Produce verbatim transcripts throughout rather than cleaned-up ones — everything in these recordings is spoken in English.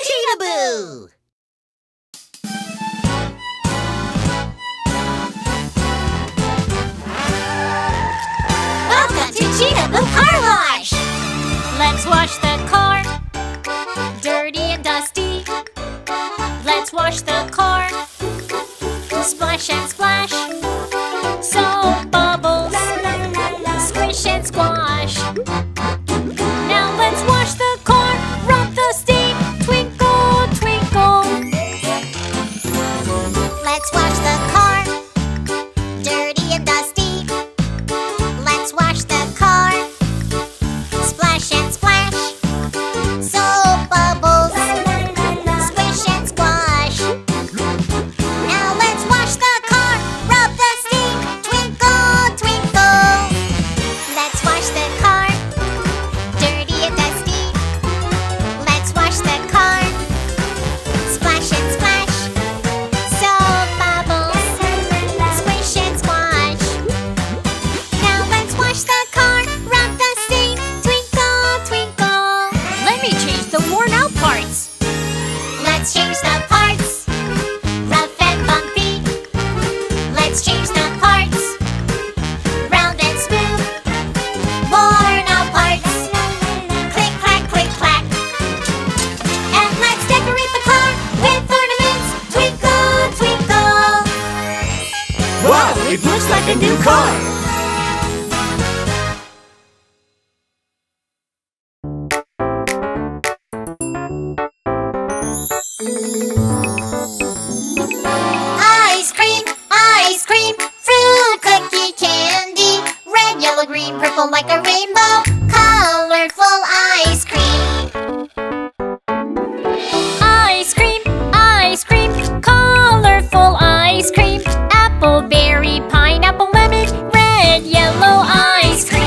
Cheetahboo! Welcome to Cheetahboo Car Wash! Let's wash the car, dirty and dusty. Let's wash the car, splash and splash. Soap bubbles, squish and squash. Now let's wash the car, rub the steam, twinkle, twinkle. Let's wash the car, dirty and dusty. Let's wash the car, splash and splash. Soap bubbles, squish and squash. Now let's wash the car, rub the steam, twinkle, twinkle. Let's wash the car, dirty and dusty. Let's wash the car, splash and splash. Soap bubbles, squish and squash. Now let's wash the car, rub the steam, twinkle, twinkle. Let me change the worn out parts. Let's change the parts, rough and bumpy. Let's change the parts, round and smooth. Worn out parts, click, clack, click, clack. And let's decorate the car with ornaments, twinkle, twinkle. Wow, it looks like a new car! Ice cream, ice cream, fruit, cookie, candy. Red, yellow, green, purple like a rainbow. Colorful ice cream. Ice cream, ice cream, colorful ice cream. Apple, berry, pineapple, lemon, red, yellow ice cream.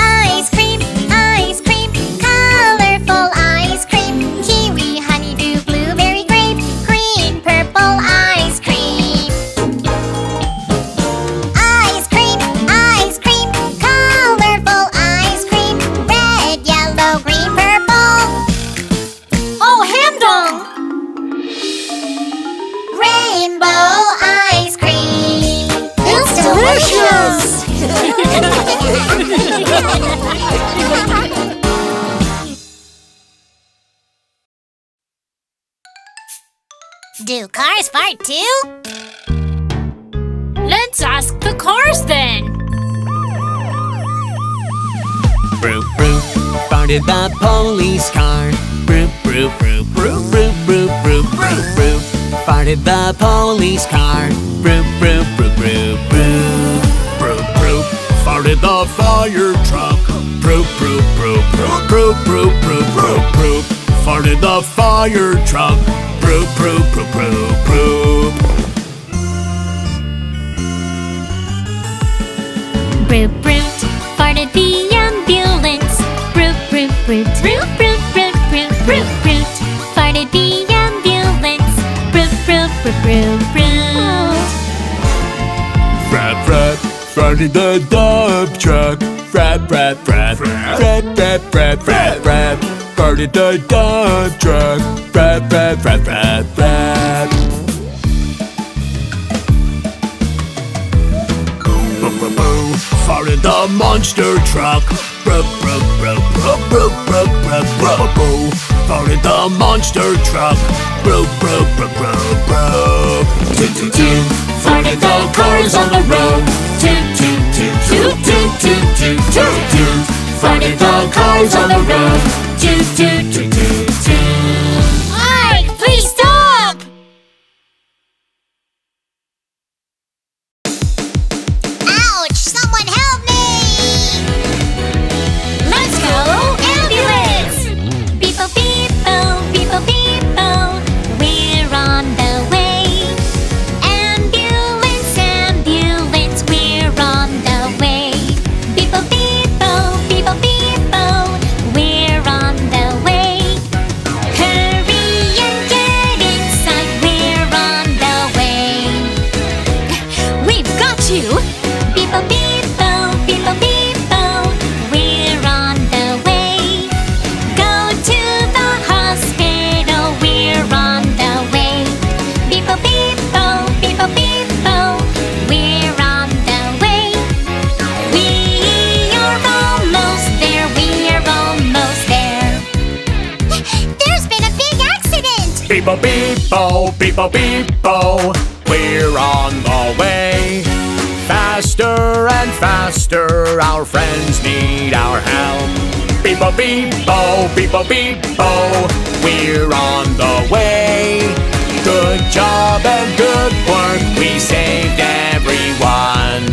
Ice cream, ice cream, colorful ice cream. Kiwi, honeydew, blueberry, grape, green, purple ice cream. Ice cream, ice cream, colorful ice cream. Red, yellow, green, purple. Oh, Hamdong! Rainbow ice cream. It's delicious! Do cars fart too? Let's ask the cars then. Broo, broo, farted the police car. Broo, broo, broo, broo, broo, broo, broo, broo, broo. Farted the police car. Broo, broo, broo, broo, broo. Broo, broo, farted the fire truck. Broo, broo, broo, broo, broo, broo, broo, broo, broo. Farted the fire truck. Broo, broo, broo, broo, broo. Broo, broo, farted the ambulance. Broo, broo, broo, broo, broo, broo, broo, broo, broo. Farted the ambulance. Broo, broo, broo, broo, broo. Frap, frap, farted the dump truck. Frap, frap, frap, frap, frap, frap, frap, frap. Farted the dump truck. Frap, frap, frap, frap, frap. Boo, boo, boo, farted the monster truck. Boo, boo, boo, boo, boo, boo, boo, boo, boo, boo. Farted the monster truck. Boo, boo, boo, boo, boo. Toot, toot, toot, farted the cars on the road. Toot, toot, toot, toot, toot, toot, toot, toot, toot. Farted the cars on the road. Toot, toot, toot, toot, toot. Ike, please stop! Ouch! Someone help me! Let's go ambulance! Beep oh beep oh, beep oh beep oh, we're on the way. Ambulance, ambulance, we're on the way. Beep oh beep oh, beep oh beep oh, we're on the way. Beep-o, beep-o, beep-o, beep-o, we're on the way. Faster and faster, our friends need our help. Beep-o, beep-o, beep-o, beep-o, we're on the way. Good job and good work, we saved everyone.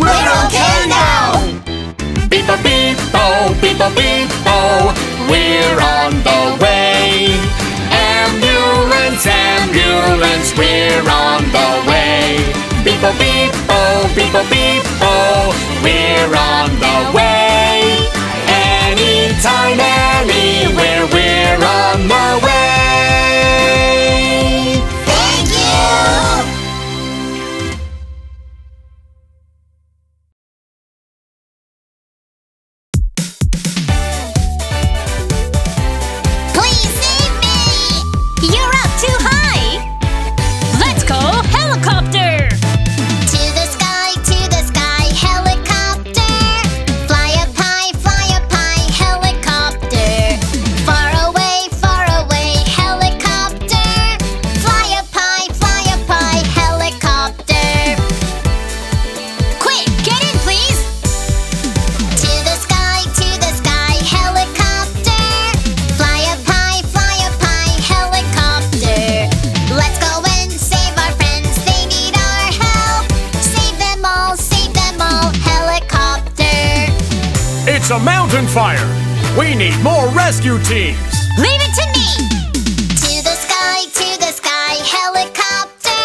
We're okay now! Beep-o, beep-o, beep-o, beep-o, we're on the way. Ambulance, ambulance, we're on the way. Beep-o, beep-o, beep-o, beep-o, we're on the way. Anytime, anywhere, we're on the way. Thank you! Please save me! You're up too high! Let's go helicopter! To the sky, to the sky, helicopter! Fly up high, fly up high, helicopter! Far away, far away, helicopter! Fly up high, fly up high, helicopter! Quick, get in please! To the sky, to the sky, helicopter! Fly up high, fly up high, helicopter! Let's go and save our friends, they need our help! Save them all, save them all, helicopter! It's a mountain fire! We need more rescue teams! Leave it to me! To the sky, to the sky, helicopter!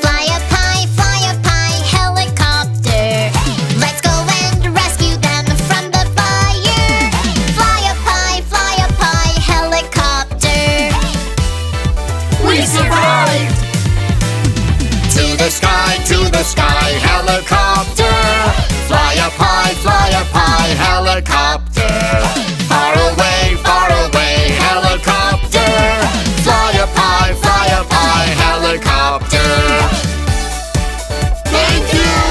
Fly up high, fly up high, helicopter! Let's go and rescue them from the fire! Fly up high, fly up high, helicopter! We survived! To the sky, to the sky, helicopter! Fly up high, fly up high, helicopter! Far away, far away, helicopter! Fly up high, fly up high, helicopter! Thank you!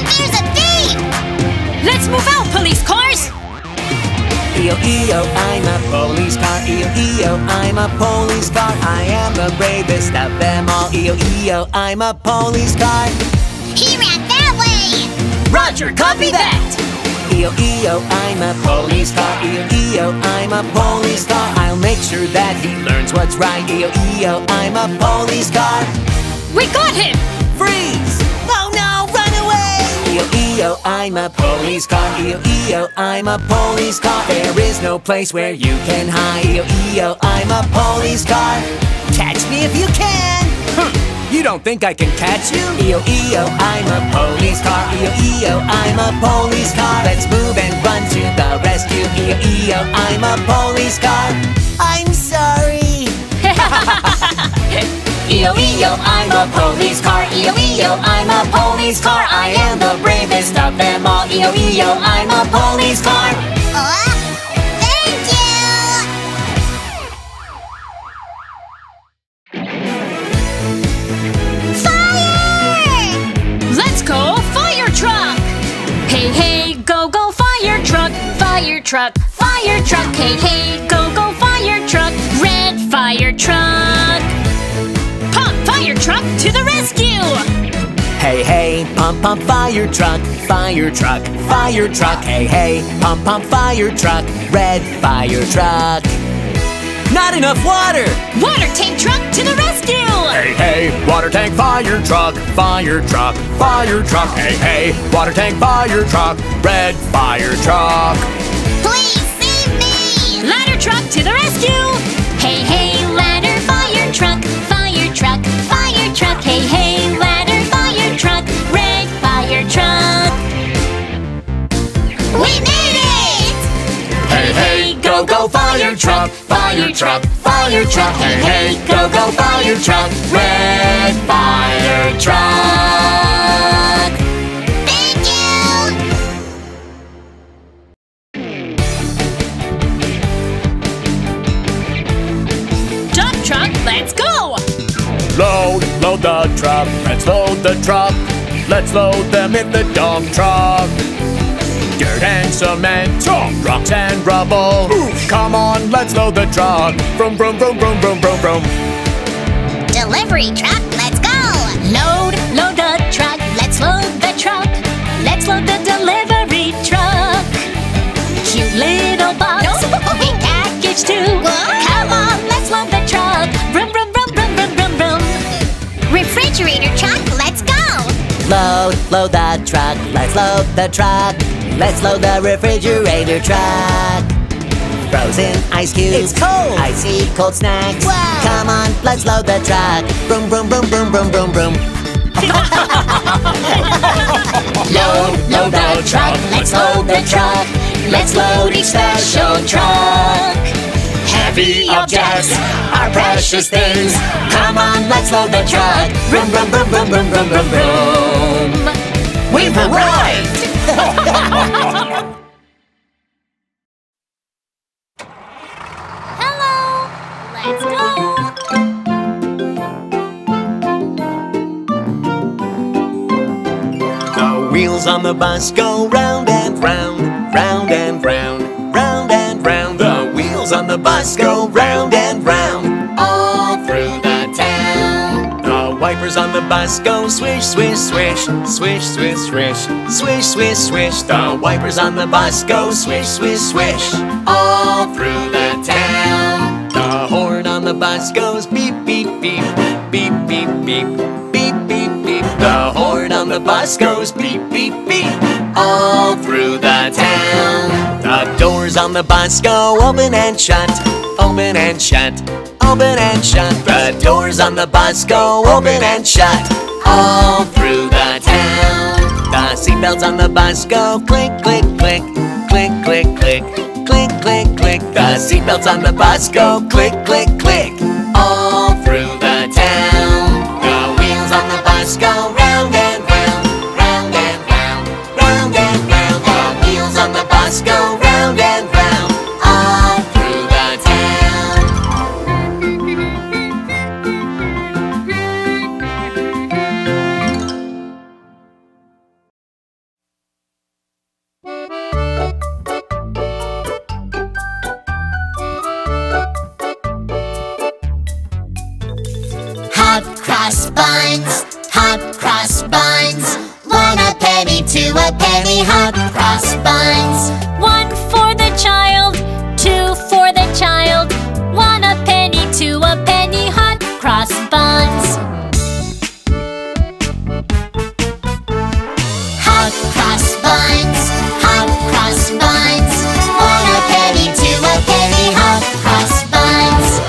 There's a bee! Let's move out, police cars! E O E O, I'm a police car. E O E O, I'm a police car. I am the bravest of them all. E O E O, I'm a police car. He ran that way! Roger, copy that! E O E O, I'm a police car. E O E O, I'm a police car. I'll make sure that he learns what's right. E O E O, I'm a police car. We got him! Freeze! Oh no, run away! E O E O, I'm a police car. E O E O, I'm a police car. There is no place where you can hide. E O E O, I'm a police car. Catch me if you can! You don't think I can catch you? E O E O, I'm a police car. E O E O, I'm a police car. Let's move and run to the rescue. E O E O, I'm a police car. I'm sorry. E O E O, I'm a police car. E O E O, I'm a police car. I am the bravest of them all. E O E O, I'm a police car. Uh, thank you! Fire! Let's go fire truck! Hey hey, go go fire truck! Fire truck, fire truck! Hey hey, go go fire truck! Red fire truck! Pump fire truck to the rescue! Hey hey, pump pump fire truck, fire truck, fire truck. Hey hey, pump pump fire truck, red fire truck. Not enough water! Water tank truck to the rescue! Hey hey, water tank fire truck, fire truck, fire truck. Hey hey, water tank fire truck, red fire truck. Please save me! Ladder truck to the rescue! Hey hey, ladder fire truck, fire truck, fire truck. Hey hey, ladder fire truck, red fire truck. We made it! Hey hey, go go fire truck, fire truck, fire truck. Hey hey, go go fire truck, red fire truck. Thank you! Dump truck, let's go! Load, load the truck, let's load the truck. Let's load them in the dump truck. Dirt and cement, rocks and rubble. Oof. Come on, let's load the truck. Vroom, vroom, vroom, vroom, vroom, vroom, vroom. Delivery truck, let's go! Load, load the truck, let's load the truck. Let's load the delivery truck. Cute little box, no. Big package too. What? Come on, let's load the truck. Vroom, vroom, vroom, vroom, vroom, vroom, vroom. Refrigerator truck, let's go! Load, load the truck, let's load the truck. Let's load the refrigerator truck. Frozen ice cubes. It's cold. Icy cold snacks. Whoa. Come on, let's load the truck. Vroom, vroom, vroom, vroom, vroom, vroom, vroom. Load, load the truck. Let's load the truck. Let's load each special truck. Heavy objects are precious things. Come on, let's load the truck. Vroom, vroom, vroom, vroom, vroom, vroom, vroom, vroom. We've arrived! Hello! Let's go! The wheels on the bus go round and round, round and round, round and round. The wheels on the bus go round and round, all through the town. The wipers on the bus go swish, swish, swish, swish, swish, swish. Swish, swish, swish, the wipers on the bus go swish, swish, swish, all through the town. The horn on the bus goes beep, beep, beep, beep, beep, beep, beep, beep, beep. The horn on the bus goes beep, beep, beep, all through the town. The doors on the bus go open and shut, open and shut, open and shut. The doors on the bus go open and shut, all through the town. The seatbelts on the bus go click, click, click, click, click, click, click, click, click. The seatbelts on the bus go click, click, click, all through the town. The wheels on the bus go round and round, round and round, round and round. The wheels on the bus go round and round, all through the buns, hop cross buns. One a penny, two a penny, hop cross buns. One for the child, two for the child. One a penny, two a penny, hop cross buns. Hop cross buns, hop cross buns. One a penny, two a penny, hop cross buns.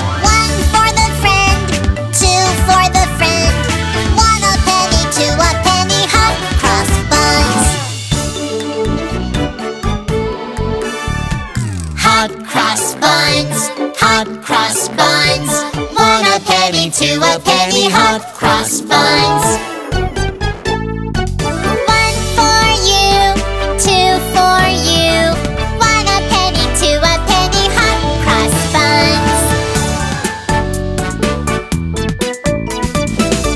Hot cross buns. One a penny, two a penny, hot cross buns. One for you, two for you. One a penny, two a penny, hot cross buns.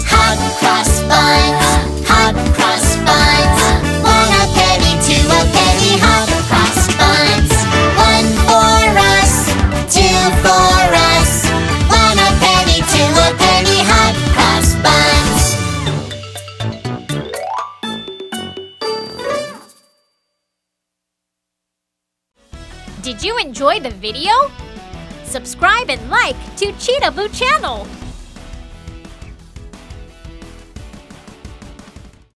Hot cross buns, hot cross buns. One a penny, two a penny, hot cross buns. One for us, two for us. One a penny, two a penny, hot cross buns. Did you enjoy the video? Subscribe and like to Cheetahboo channel!